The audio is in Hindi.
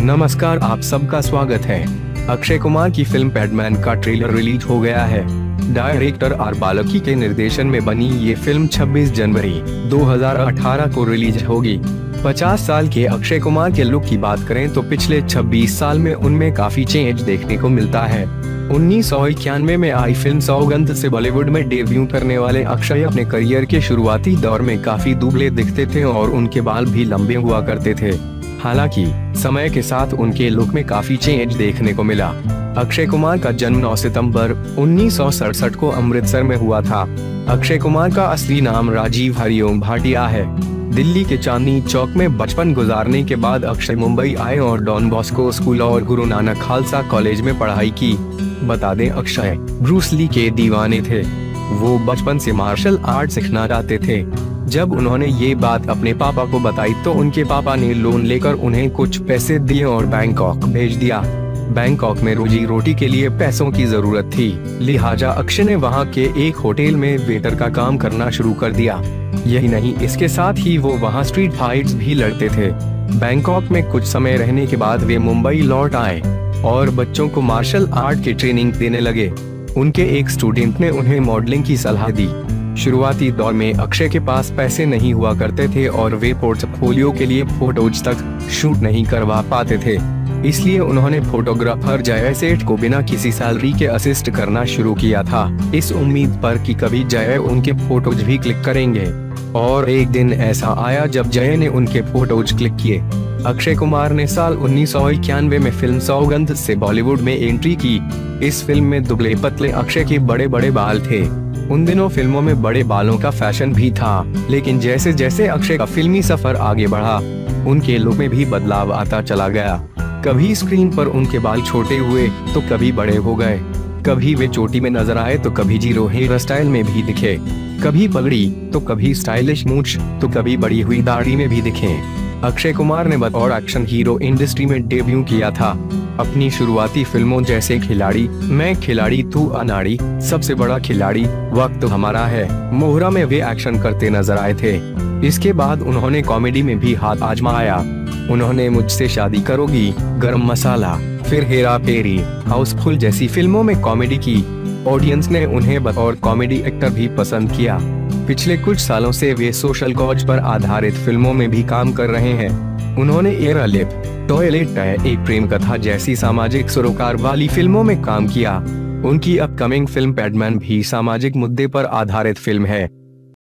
नमस्कार, आप सबका स्वागत है। अक्षय कुमार की फिल्म पैडमैन का ट्रेलर रिलीज हो गया है। डायरेक्टर आर बालकी के निर्देशन में बनी ये फिल्म 26 जनवरी 2018 को रिलीज होगी। 50 साल के अक्षय कुमार के लुक की बात करें तो पिछले 26 साल में उनमें काफी चेंज देखने को मिलता है। 1991 में आई फिल्म सौगंध से बॉलीवुड में डेब्यू करने वाले अक्षय अपने करियर के शुरुआती दौर में काफी दुबले दिखते थे और उनके बाल भी लंबे हुआ करते थे। हालांकि समय के साथ उनके लुक में काफी चेंज देखने को मिला। अक्षय कुमार का जन्म 9 सितंबर 1967 को अमृतसर में हुआ था। अक्षय कुमार का असली नाम राजीव हरिओम भाटिया है। दिल्ली के चांदनी चौक में बचपन गुजारने के बाद अक्षय मुंबई आए और डॉन बॉस्को स्कूल और गुरु नानक खालसा कॉलेज में पढ़ाई की। बता दें, अक्षय ब्रूस ली के दीवाने थे। वो बचपन से मार्शल आर्ट सीखना चाहते थे। जब उन्होंने ये बात अपने पापा को बताई तो उनके पापा ने लोन लेकर उन्हें कुछ पैसे दिए और बैंकॉक भेज दिया। बैंकॉक में रोजी रोटी के लिए पैसों की जरूरत थी, लिहाजा अक्षय ने वहां के एक होटल में वेटर का काम करना शुरू कर दिया। यही नहीं, इसके साथ ही वो वहां स्ट्रीट फाइट्स भी लड़ते थे। बैंकॉक में कुछ समय रहने के बाद वे मुंबई लौट आए और बच्चों को मार्शल आर्ट की ट्रेनिंग देने लगे। उनके एक स्टूडेंट ने उन्हें मॉडलिंग की सलाह दी। शुरुआती दौर में अक्षय के पास पैसे नहीं हुआ करते थे और वे पोर्टफोलियो के लिए फोटोज तक शूट नहीं करवा पाते थे। इसलिए उन्होंने फोटोग्राफर जय सेठ को बिना किसी सैलरी के असिस्ट करना शुरू किया था, इस उम्मीद पर कि कभी जय उनके फोटोज भी क्लिक करेंगे। और एक दिन ऐसा आया जब जय ने उनके फोटोज क्लिक किए। अक्षय कुमार ने साल 1991 में फिल्म सौगंध से बॉलीवुड में एंट्री की। इस फिल्म में दुबले पतले अक्षय के बड़े बड़े बाल थे। उन दिनों फिल्मों में बड़े बालों का फैशन भी था, लेकिन जैसे जैसे अक्षय का फिल्मी सफर आगे बढ़ा उनके लुक में भी बदलाव आता चला गया। कभी स्क्रीन पर उनके बाल छोटे हुए तो कभी बड़े हो गए। कभी वे चोटी में नजर आए तो कभी जीरो हेयर स्टाइल में भी दिखे। कभी पगड़ी तो कभी स्टाइलिश मूंछ तो कभी बड़ी हुई दाढ़ी में भी दिखे। अक्षय कुमार ने बतौर एक्शन हीरो इंडस्ट्री में डेब्यू किया था। अपनी शुरुआती फिल्मों जैसे खिलाड़ी मैं खिलाड़ी तू, अनाड़ी, सबसे बड़ा खिलाड़ी, वक्त हमारा है, मोहरा में वे एक्शन करते नजर आए थे। इसके बाद उन्होंने कॉमेडी में भी हाथ आजमाया। उन्होंने मुझसे शादी करोगी, गर्म मसाला, फिर हेरा पेरी, हाउसफुल जैसी फिल्मों में कॉमेडी की। ऑडियंस ने उन्हें बतौर कॉमेडी एक्टर भी पसंद किया। पिछले कुछ सालों से वे सोशल कॉज पर आधारित फिल्मों में भी काम कर रहे हैं। उन्होंने एरालिप, एक प्रेम कथा जैसी सामाजिक सरोकार वाली फिल्मों में काम किया। उनकी अपकमिंग फिल्म पैडमैन भी सामाजिक मुद्दे पर आधारित फिल्म है।